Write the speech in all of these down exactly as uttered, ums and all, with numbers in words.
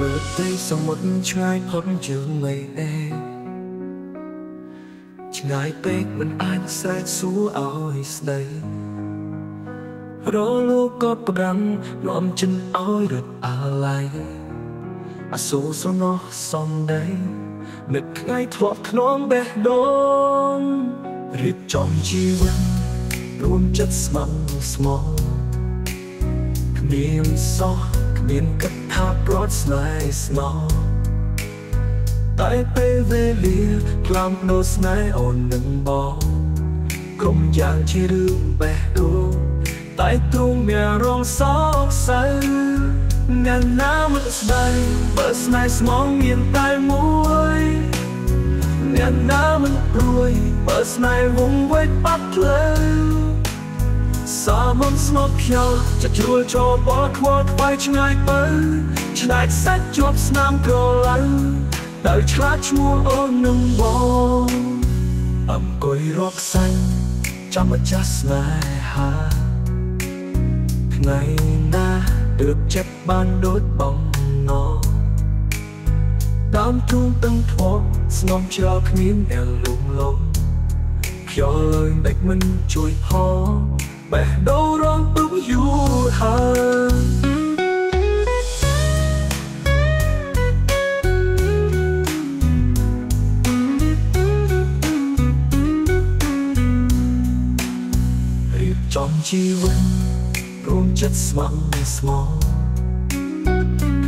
Bờ tây sông một trái hót chờ ngày em ngài bếch mình anh sẽ xuống ôi đây đó lúc có bằng lom chân ôi được à lại à số số nó xong đấy nực ngay thoát nón bé đón rít trong chi vân luôn chất mặn small niềm so niềm cất tháp rót này small tại bay về lìa làm nô này ổn đừng bỏ không gian chỉ đường bé đô tại tung mẹ rong sóc say ngàn năm mất đây bớt này mong nhìn tay mũi ngàn năm mất đuôi bớt này vùng vây bắt lên xa mong smoke nhau chặt chua cho bót quát quay ngay bớ chạy sách chụp nam cầu lắm đời chát chua ôn nâng bóng ẩm cối róc xanh trăm mất chắc này hà ngày na được chép ban đốt bóng nó đám thương tân thoát ngom cho kiếm đèn lùng lông cho lời bạch mình trôi ho bẻ đâu đó bước du hà trong chi vân rung chất mặn small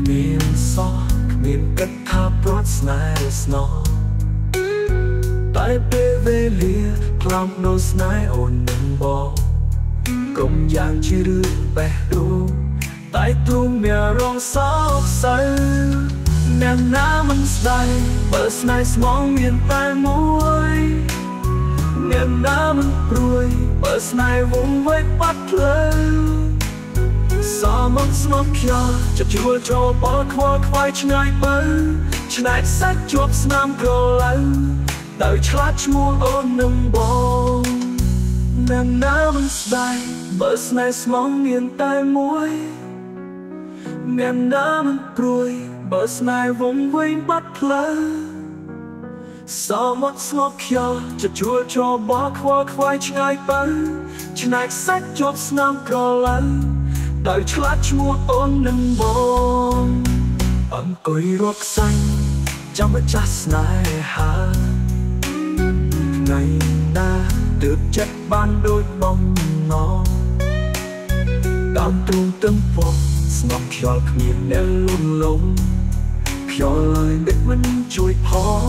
miền gió miền cất tháp rót này snow tại bê về lìa làm nô này ổn nâng bò công gian chỉ đưa bè đô tại tung mẹ rong sóc say nàng ná mân say bớt này small miền tay mũi niềm đã mất rồi bớt này vùng vây bắt lên xa mong smoke kia chặt chua cho bỏ qua quay ngay bớ chạy sách chụp nam cầu lạnh đời chát chua ôn nâng bóng niềm đã mất dài bớt này mong nhìn tay mũi niềm đã mất rồi bớt này vùng vây bắt lên sao mất ngọc kia chặt chua cho bó khoa khoai ngay bắn chạy sách chốt nam cầu lạnh đời chát chua ôn nâng bóng ẩm cối róc xanh trong bất chắc này hà ngày ta được chất ban đôi bóng nó đám tung tâm phục ngọc kia nhìn em lung lông kia lời biết mình chui khó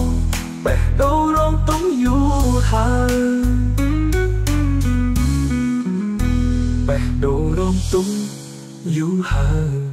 bẻ đâu rong tống du hà bẻ đâu rong tống du hà.